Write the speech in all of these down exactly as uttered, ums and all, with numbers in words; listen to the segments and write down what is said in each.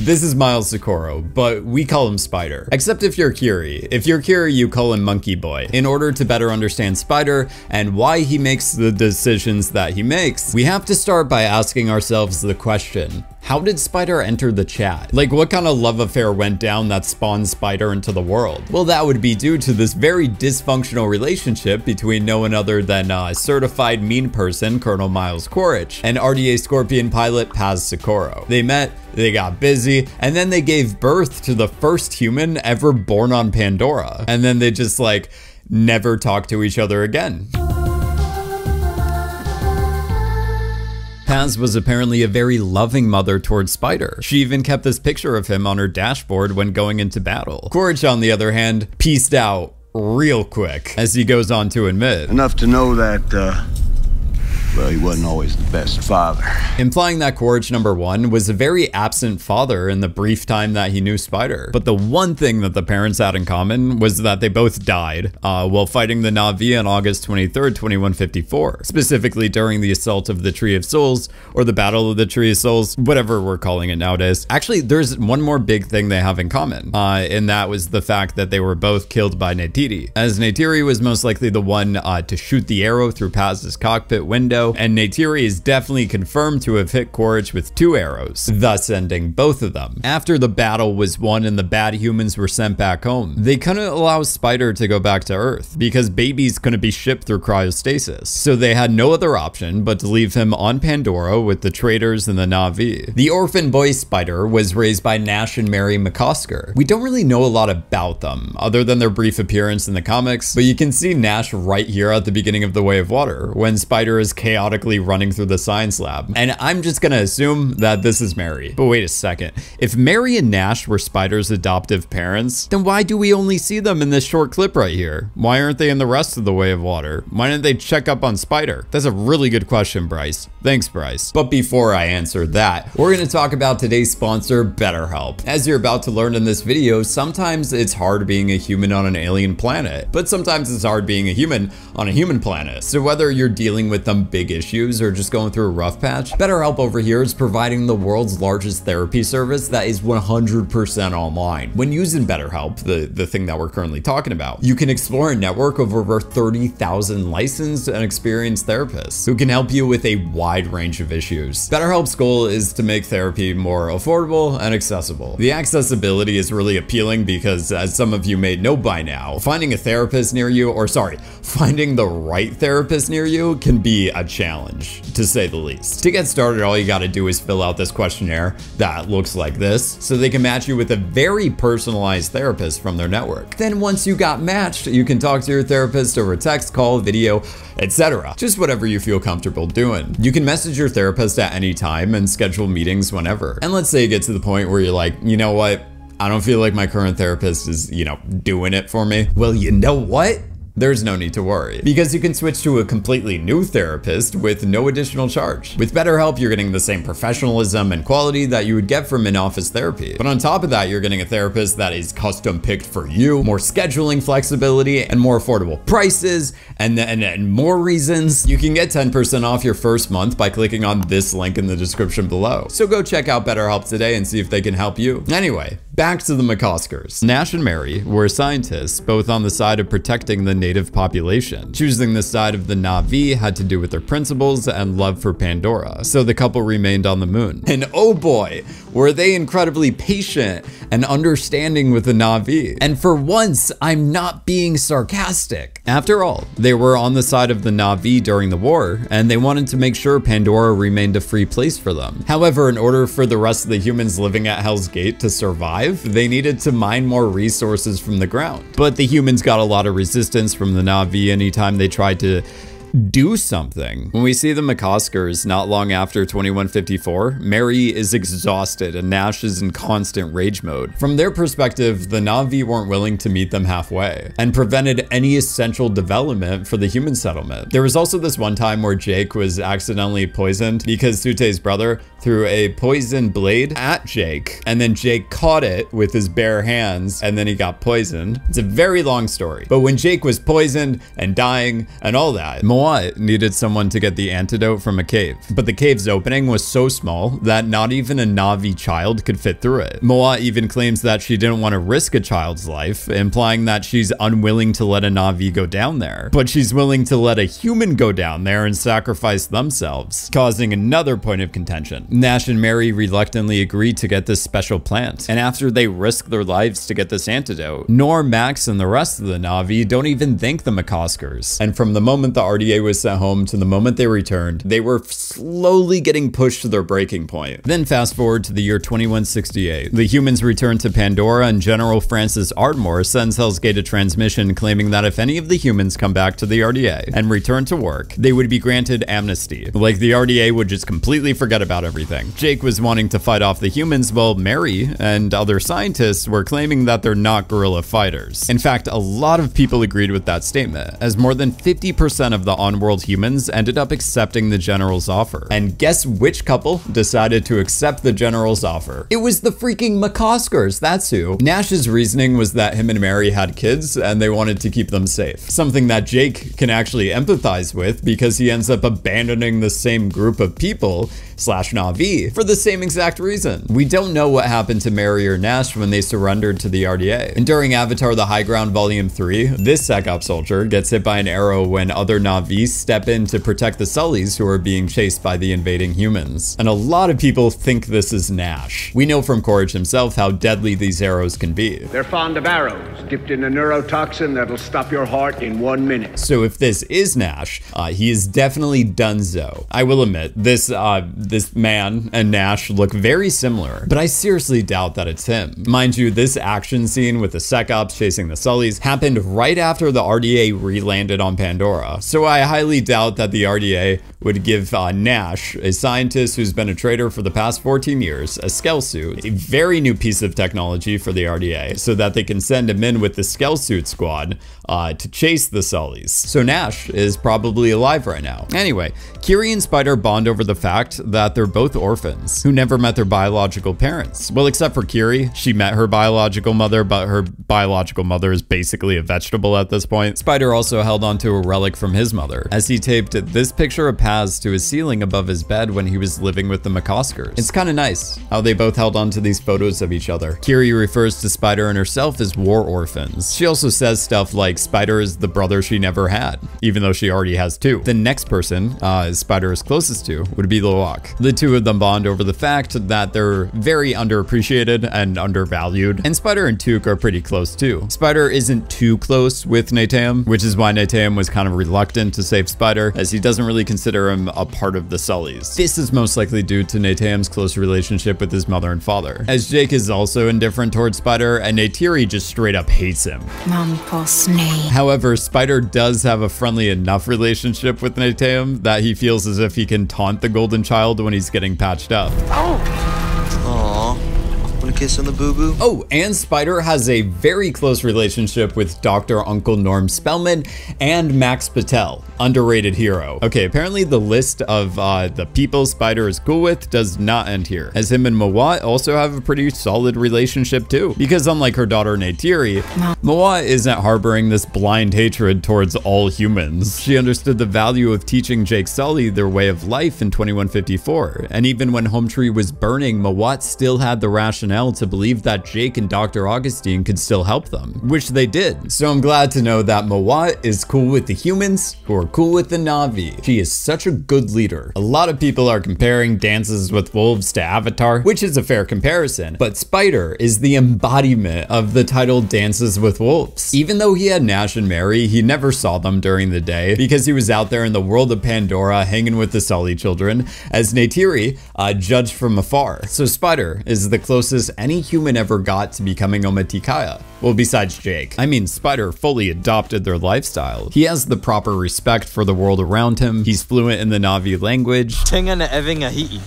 This is Miles Socorro, but we call him Spider. Except if you're Kiri. If you're Kiri, you call him Monkey Boy. In order to better understand Spider and why he makes the decisions that he makes, we have to start by asking ourselves the question, how did Spider enter the chat? Like, what kind of love affair went down that spawned Spider into the world? Well, that would be due to this very dysfunctional relationship between no one other than uh, certified mean person Colonel Miles Quaritch and R D A Scorpion pilot Paz Socorro. They met, they got busy, and then they gave birth to the first human ever born on Pandora. And then they just like never talked to each other again. Paz was apparently a very loving mother towards Spider. She even kept this picture of him on her dashboard when going into battle. Quaritch, on the other hand, peaced out real quick, as he goes on to admit. Enough to know that, uh... well, he wasn't always the best father. Implying that Quaritch, number one, was a very absent father in the brief time that he knew Spider. But the one thing that the parents had in common was that they both died uh, while fighting the Na'vi on August twenty-third, twenty-one fifty-four, specifically during the assault of the Tree of Souls, or the Battle of the Tree of Souls, whatever we're calling it nowadays. Actually, there's one more big thing they have in common, uh, and that was the fact that they were both killed by Neytiri, as Neytiri was most likely the one uh, to shoot the arrow through Paz's cockpit window, and Neytiri is definitely confirmed to have hit Quaritch with two arrows, thus ending both of them. After the battle was won and the bad humans were sent back home, they couldn't allow Spider to go back to Earth because babies couldn't be shipped through cryostasis, so they had no other option but to leave him on Pandora with the traitors and the Na'vi. The orphan boy Spider was raised by Nash and Mary McCosker. We don't really know a lot about them, other than their brief appearance in the comics, but you can see Nash right here at the beginning of The Way of Water, when Spider is chaotic chaotically running through the science lab. And I'm just gonna assume that this is Mary. But wait a second. If Mary and Nash were Spider's adoptive parents, then why do we only see them in this short clip right here? Why aren't they in the rest of The Way of Water? Why didn't they check up on Spider? That's a really good question, Bryce. Thanks, Bryce. But before I answer that, we're gonna talk about today's sponsor, BetterHelp. As you're about to learn in this video, sometimes it's hard being a human on an alien planet, but sometimes it's hard being a human on a human planet. So whether you're dealing with them big issues or just going through a rough patch, BetterHelp over here is providing the world's largest therapy service that is one hundred percent online. When using BetterHelp, the, the thing that we're currently talking about, you can explore a network of over thirty thousand licensed and experienced therapists who can help you with a wide range of issues. BetterHelp's goal is to make therapy more affordable and accessible. The accessibility is really appealing because, as some of you may know by now, finding a therapist near you, or sorry, finding the right therapist near you can be a challenge, to say the least. To get started, all you gotta do is fill out this questionnaire that looks like this, so they can match you with a very personalized therapist from their network. Then once you got matched, you can talk to your therapist over text, call, video, et cetera. Just whatever you feel comfortable doing. You can message your therapist at any time and schedule meetings whenever. And let's say you get to the point where you're like, you know what? I don't feel like my current therapist is, you know, doing it for me. Well, you know what? There's no need to worry, because you can switch to a completely new therapist with no additional charge. With BetterHelp, you're getting the same professionalism and quality that you would get from in-office therapy. But on top of that, you're getting a therapist that is custom picked for you, more scheduling flexibility, and more affordable prices, and, and, and more reasons. You can get ten percent off your first month by clicking on this link in the description below. So go check out BetterHelp today and see if they can help you. Anyway, back to the McCoskers. Nash and Mary were scientists, both on the side of protecting the native population. Choosing the side of the Na'vi had to do with their principles and love for Pandora, so the couple remained on the moon. And oh boy, were they incredibly patient and understanding with the Na'vi. And for once, I'm not being sarcastic. After all, they were on the side of the Na'vi during the war, and they wanted to make sure Pandora remained a free place for them. However, in order for the rest of the humans living at Hell's Gate to survive, they needed to mine more resources from the ground. But the humans got a lot of resistance from the Na'vi anytime they tried to do something. When we see the McCoskers not long after twenty-one fifty-four, Mary is exhausted and Nash is in constant rage mode. From their perspective, the Na'vi weren't willing to meet them halfway and prevented any essential development for the human settlement. There was also this one time where Jake was accidentally poisoned because Sute's brother threw a poison blade at Jake, and then Jake caught it with his bare hands, and then he got poisoned. It's a very long story. But when Jake was poisoned and dying and all that, Moa Moa needed someone to get the antidote from a cave, but the cave's opening was so small that not even a Na'vi child could fit through it. Moa even claims that she didn't want to risk a child's life, implying that she's unwilling to let a Na'vi go down there, but she's willing to let a human go down there and sacrifice themselves, causing another point of contention. Nash and Mary reluctantly agree to get this special plant, and after they risk their lives to get this antidote, Norm, Max, and the rest of the Na'vi don't even thank the McCoskers, and from the moment the R D A was sent home to the moment they returned, they were slowly getting pushed to their breaking point. Then fast forward to the year twenty-one sixty-eight. The humans return to Pandora, and General Francis Ardmore sends Hell's Gate a transmission claiming that if any of the humans come back to the R D A and return to work, they would be granted amnesty. Like, the R D A would just completely forget about everything. Jake was wanting to fight off the humans, while Mary and other scientists were claiming that they're not guerrilla fighters. In fact, a lot of people agreed with that statement, as more than fifty percent of the on-world humans ended up accepting the general's offer. And guess which couple decided to accept the general's offer? It was the freaking McCoskers, that's who. Nash's reasoning was that him and Mary had kids and they wanted to keep them safe, something that Jake can actually empathize with because he ends up abandoning the same group of people slash Na'vi for the same exact reason. We don't know what happened to Mary or Nash when they surrendered to the R D A. And during Avatar The High Ground Volume three, this SecOps soldier gets hit by an arrow when other Na'vi step in to protect the Sullys who are being chased by the invading humans. And a lot of people think this is Nash. We know from Quaritch himself how deadly these arrows can be. They're fond of arrows dipped in a neurotoxin that'll stop your heart in one minute. So if this is Nash, uh, he is definitely Dunzo. I will admit, this, uh, this man and Nash look very similar, but I seriously doubt that it's him. Mind you, this action scene with the SecOps chasing the Sullys happened right after the R D A re-landed on Pandora, so I highly doubt that the R D A would give uh, Nash, a scientist who's been a traitor for the past fourteen years, a Skelsuit, a very new piece of technology for the R D A, so that they can send him in with the Skelsuit squad uh, to chase the Sullys. So Nash is probably alive right now. Anyway, Kiri and Spider bond over the fact that they're both orphans who never met their biological parents. Well, except for Kiri. She met her biological mother, but her biological mother is basically a vegetable at this point. Spider also held onto a relic from his mother, as he taped this picture of Paz to his ceiling above his bed when he was living with the McCoskers. It's kind of nice how they both held onto these photos of each other. Kiri refers to Spider and herself as war orphans. She also says stuff like Spider is the brother she never had, even though she already has two. The next person uh, Spider is closest to would be Lo'ak. The two of them bond over the fact that they're very underappreciated and undervalued, and Spider and Tuk are pretty close too. Spider isn't too close with Neteyam, which is why Neteyam was kind of reluctant to save Spider, as he doesn't really consider him a part of the Sullys. This is most likely due to Neteyam's close relationship with his mother and father, as Jake is also indifferent towards Spider, and Neytiri just straight up hates him. However, Spider does have a friendly enough relationship with Neteyam that he feels as if he can taunt the golden child when he's getting patched up. Oh. Aww. A kiss on the boo-boo. Oh, and Spider has a very close relationship with Doctor Uncle Norm Spellman and Max Patel, underrated hero. Okay, apparently the list of uh, the people Spider is cool with does not end here, as him and Moa also have a pretty solid relationship too, because unlike her daughter Neytiri, no. Moa isn't harboring this blind hatred towards all humans. She understood the value of teaching Jake Sully their way of life in twenty-one fifty-four, and even when Home Tree was burning, Moa still had the rationale to believe that Jake and Doctor Augustine could still help them, which they did. So I'm glad to know that Moa is cool with the humans who are cool with the Na'vi. She is such a good leader. A lot of people are comparing Dances with Wolves to Avatar, which is a fair comparison, but Spider is the embodiment of the title Dances with Wolves. Even though he had Nash and Mary, he never saw them during the day because he was out there in the world of Pandora hanging with the Sully children, as Neytiri uh, judged from afar. So Spider is the closest any human ever got to becoming Omatikaya. Well, besides Jake. I mean, Spider fully adopted their lifestyle. He has the proper respect for the world around him. He's fluent in the Na'vi language.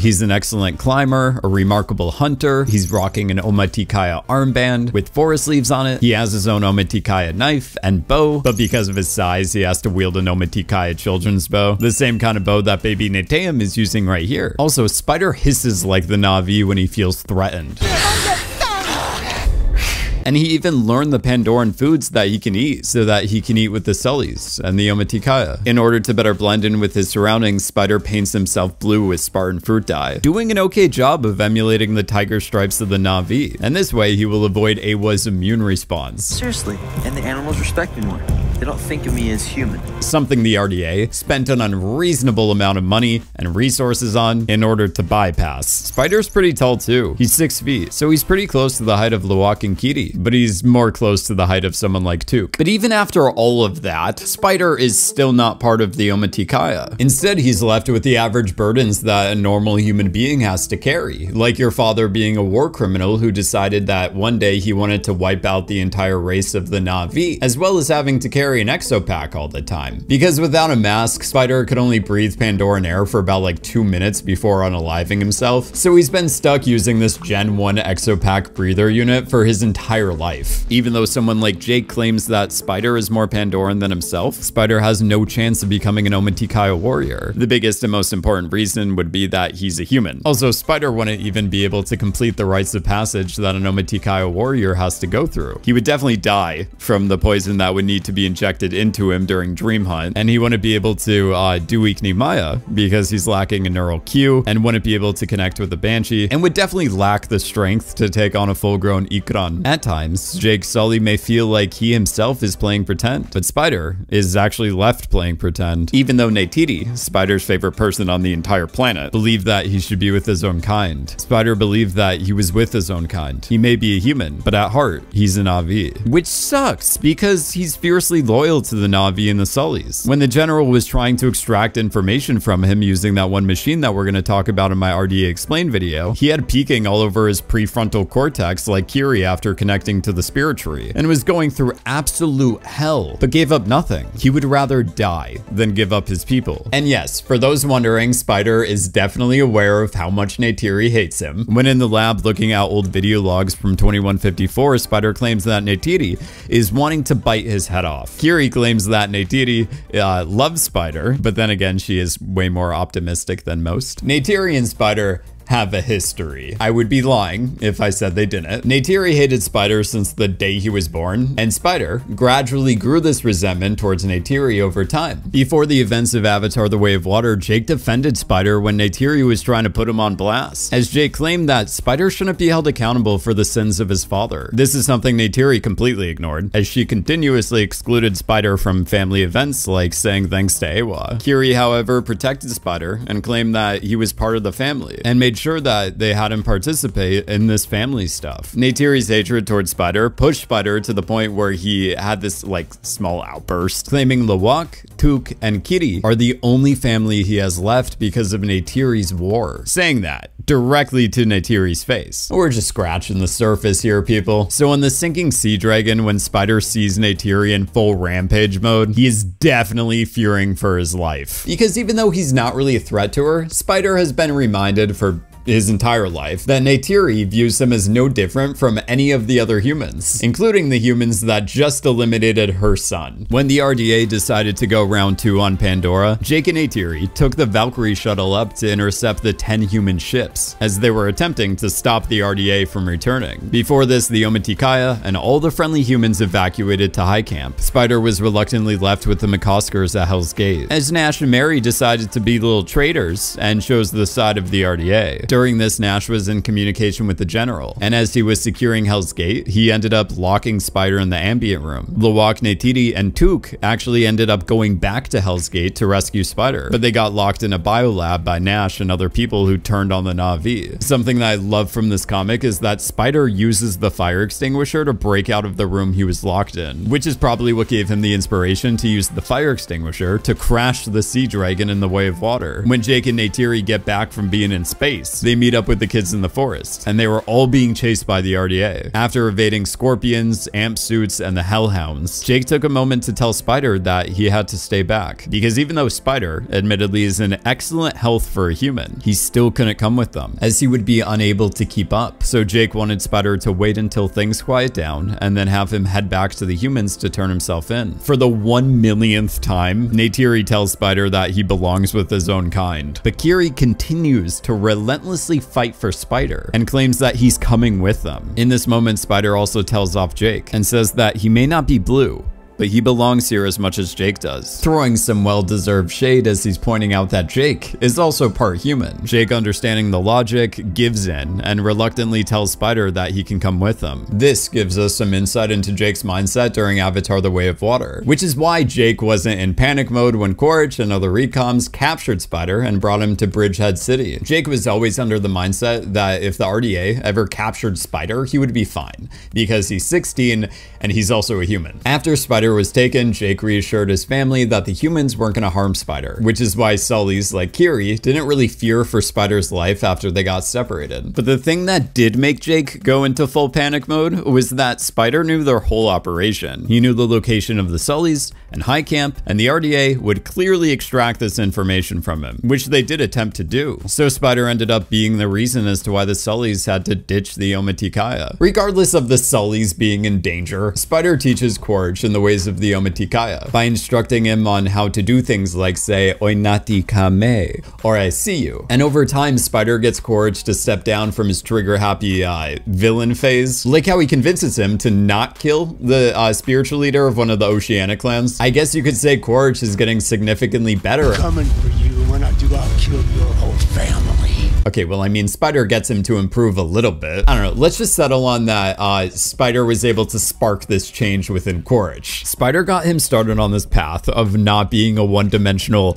He's an excellent climber, a remarkable hunter. He's rocking an Omatikaya armband with forest leaves on it. He has his own Omatikaya knife and bow, but because of his size, he has to wield an Omatikaya children's bow, the same kind of bow that baby Neteyam is using right here. Also, Spider hisses like the Na'vi when he feels threatened. And he even learned the Pandoran foods that he can eat so that he can eat with the Sullys and the Omatikaya. In order to better blend in with his surroundings, Spider paints himself blue with Spartan fruit dye, doing an okay job of emulating the tiger stripes of the Na'vi. And this way he will avoid Eywa's immune response. Seriously, and the animals respect me more. They don't think of me as human. Something the R D A spent an unreasonable amount of money and resources on in order to bypass. Spider's pretty tall too. He's six feet, so he's pretty close to the height of Lo'ak and Kiri, but he's more close to the height of someone like Tuk. But even after all of that, Spider is still not part of the Omatikaya. Instead, he's left with the average burdens that a normal human being has to carry, like your father being a war criminal who decided that one day he wanted to wipe out the entire race of the Na'vi, as well as having to carry an exopack all the time. Because without a mask, Spider could only breathe Pandoran air for about like two minutes before unaliving himself, so he's been stuck using this Gen one exopack breather unit for his entire life. Even though someone like Jake claims that Spider is more Pandoran than himself, Spider has no chance of becoming an Omatikaya warrior. The biggest and most important reason would be that he's a human. Also, Spider wouldn't even be able to complete the rites of passage that an Omatikaya warrior has to go through. He would definitely die from the poison that would need to be injected into him during Dream Hunt, and he wouldn't be able to uh, do Weekly Maya because he's lacking a neural cue and wouldn't be able to connect with the Banshee and would definitely lack the strength to take on a full-grown Ikran. At times, Jake Sully may feel like he himself is playing pretend, but Spider is actually left playing pretend. Even though Neytiri, Spider's favorite person on the entire planet, believed that he should be with his own kind, Spider believed that he was with his own kind. He may be a human, but at heart, he's an Na'vi, which sucks because he's fiercely loyal to the Na'vi and the Sullys. When the general was trying to extract information from him using that one machine that we're going to talk about in my R D A Explained video, he had peaking all over his prefrontal cortex like Kiri after connecting to the spirit tree, and was going through absolute hell, but gave up nothing. He would rather die than give up his people. And yes, for those wondering, Spider is definitely aware of how much Neytiri hates him. When in the lab looking at old video logs from twenty-one fifty-four, Spider claims that Neytiri is wanting to bite his head off. Kiri claims that Neytiri uh, loves Spider, but then again, she is way more optimistic than most. Neytiri and Spider have a history. I would be lying if I said they didn't. Neytiri hated Spider since the day he was born, and Spider gradually grew this resentment towards Neytiri over time. Before the events of Avatar: The Way of Water, Jake defended Spider when Neytiri was trying to put him on blast, as Jake claimed that Spider shouldn't be held accountable for the sins of his father. This is something Neytiri completely ignored, as she continuously excluded Spider from family events, like saying thanks to Eywa. Kiri, however, protected Spider and claimed that he was part of the family, and made sure that they had him participate in this family stuff. Neytiri's hatred towards Spider pushed Spider to the point where he had this like small outburst, claiming Lo'ak, Tuk, and Kiri are the only family he has left because of Neytiri's war, saying that directly to Neytiri's face. We're just scratching the surface here, people. So on the sinking sea dragon, when Spider sees Neytiri in full rampage mode, he is definitely fearing for his life. Because even though he's not really a threat to her, Spider has been reminded for his entire life that Neytiri views him as no different from any of the other humans, including the humans that just eliminated her son. When the R D A decided to go round two on Pandora, Jake and Neytiri took the Valkyrie shuttle up to intercept the ten human ships, as they were attempting to stop the R D A from returning. Before this, the Omatikaya and all the friendly humans evacuated to High Camp. Spider was reluctantly left with the McCoskers at Hell's Gate, as Nash and Mary decided to be little traitors and chose the side of the R D A. During this, Nash was in communication with the general, and as he was securing Hell's Gate, he ended up locking Spider in the ambient room. Lo'ak, Neytiri, and Tuk actually ended up going back to Hell's Gate to rescue Spider, but they got locked in a biolab by Nash and other people who turned on the Na'vi. Something that I love from this comic is that Spider uses the fire extinguisher to break out of the room he was locked in, which is probably what gave him the inspiration to use the fire extinguisher to crash the sea dragon in the Way of Water. When Jake and Neytiri get back from being in space, they meet up with the kids in the forest, and they were all being chased by the R D A. After evading scorpions, amp suits, and the hellhounds, Jake took a moment to tell Spider that he had to stay back, because even though Spider admittedly is in excellent health for a human, he still couldn't come with them, as he would be unable to keep up. So Jake wanted Spider to wait until things quiet down, and then have him head back to the humans to turn himself in. For the one millionth time, Neytiri tells Spider that he belongs with his own kind, but Kiri continues to relentlessly relentlessly fight for Spider and claims that he's coming with them. In this moment, Spider also tells off Jake and says that he may not be blue, but he belongs here as much as Jake does, throwing some well-deserved shade as he's pointing out that Jake is also part human. Jake, understanding the logic, gives in and reluctantly tells Spider that he can come with them. This gives us some insight into Jake's mindset during Avatar: The Way of Water, which is why Jake wasn't in panic mode when Quaritch and other recoms captured Spider and brought him to Bridgehead City. Jake was always under the mindset that if the R D A ever captured Spider, he would be fine because he's sixteen and he's also a human. After Spider was taken, Jake reassured his family that the humans weren't going to harm Spider, which is why Sullys, like Kiri, didn't really fear for Spider's life after they got separated. But the thing that did make Jake go into full panic mode was that Spider knew their whole operation. He knew the location of the Sullys and High Camp, and the R D A would clearly extract this information from him, which they did attempt to do. So Spider ended up being the reason as to why the Sullys had to ditch the Omatikaya. Regardless of the Sullys being in danger, Spider teaches Quaritch in the way of the Omatikaya by instructing him on how to do things like say "Oinati Kame" or "I see you." And over time, Spider gets Quaritch to step down from his trigger-happy uh, villain phase, like how he convinces him to not kill the uh, spiritual leader of one of the Oceanic clans. I guess you could say Quaritch is getting significantly better. I'm coming for you. When I do, I'll kill your whole family. Okay, well, I mean, Spider gets him to improve a little bit. I don't know. Let's just settle on that uh, Spider was able to spark this change within Quaritch. Spider got him started on this path of not being a one-dimensional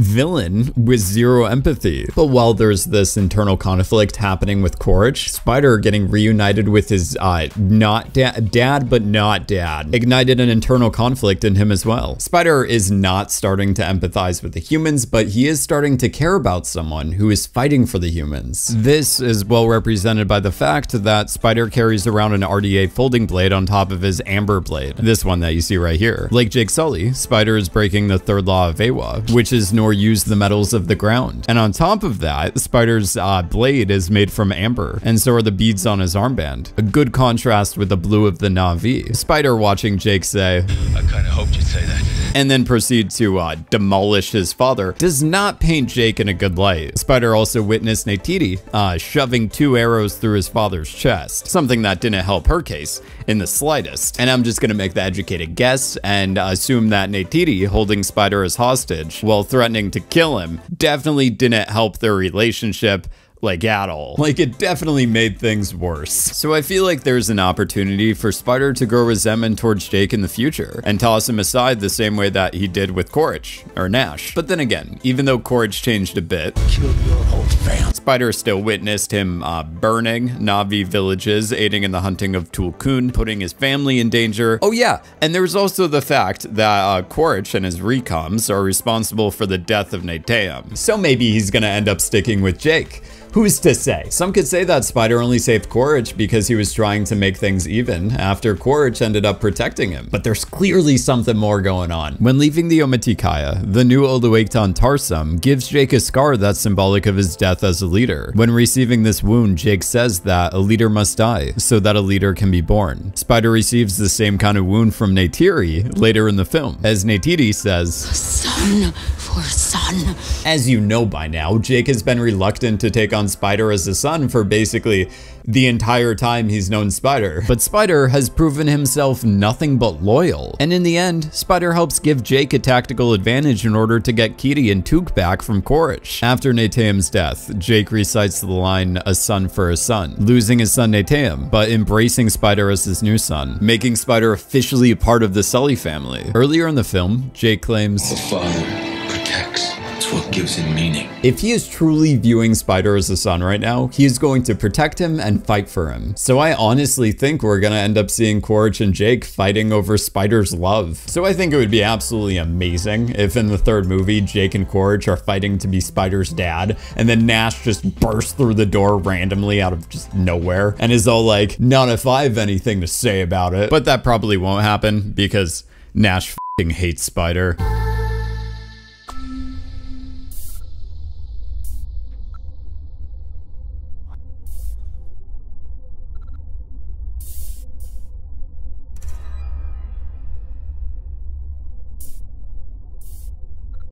villain with zero empathy. But while there's this internal conflict happening with Quaritch, Spider getting reunited with his uh, not da dad, but not dad, ignited an internal conflict in him as well. Spider is not starting to empathize with the humans, but he is starting to care about someone who is fighting for the humans. This is well represented by the fact that Spider carries around an R D A folding blade on top of his amber blade, this one that you see right here. Like Jake Sully, Spider is breaking the third law of Eywa, which is nor use the metals of the ground. And on top of that, Spider's uh, blade is made from amber, and so are the beads on his armband. A good contrast with the blue of the Na'vi. Spider watching Jake say, "I kind of hoped you'd say that," and then proceed to uh, demolish his father, does not paint Jake in a good light. Spider also witnessed Neytiri uh, shoving two arrows through his father's chest, something that didn't help her case in the slightest. And I'm just gonna make the educated guess and uh, assume that Neytiri holding Spider as hostage while threatening to kill him definitely didn't help their relationship, like at all. Like, it definitely made things worse. So I feel like there's an opportunity for Spider to grow resentment towards Jake in the future and toss him aside the same way that he did with Quaritch or Nash. But then again, even though Quaritch changed a bit, kill your whole family, Spider still witnessed him uh, burning Na'vi villages, aiding in the hunting of Tulkun, putting his family in danger. Oh yeah, and there's also the fact that uh, Quaritch and his recoms are responsible for the death of Neteyam. So maybe he's gonna end up sticking with Jake. Who's to say? Some could say that Spider only saved Quaritch because he was trying to make things even after Quaritch ended up protecting him. But there's clearly something more going on. When leaving the Omatikaya, the new Oluwakton Tarsum gives Jake a scar that's symbolic of his death as a leader. When receiving this wound, Jake says that a leader must die so that a leader can be born. Spider receives the same kind of wound from Neytiri later in the film, as Neytiri says, "Son for son." As you know by now, Jake has been reluctant to take on Spider as a son for basically the entire time he's known Spider. But Spider has proven himself nothing but loyal. And in the end, Spider helps give Jake a tactical advantage in order to get Kiri and Tuk back from Quaritch. After Neteyam's death, Jake recites the line, "A son for a son," losing his son Neteyam, but embracing Spider as his new son, making Spider officially part of the Sully family. Earlier in the film, Jake claims, "The father protects. It's what gives it meaning." If he is truly viewing Spider as a son right now, he is going to protect him and fight for him. So I honestly think we're gonna end up seeing Quaritch and Jake fighting over Spider's love. So I think it would be absolutely amazing if in the third movie, Jake and Quaritch are fighting to be Spider's dad, and then Nash just bursts through the door randomly out of just nowhere and is all like, "Not if I have anything to say about it." But that probably won't happen because Nash f***ing hates Spider.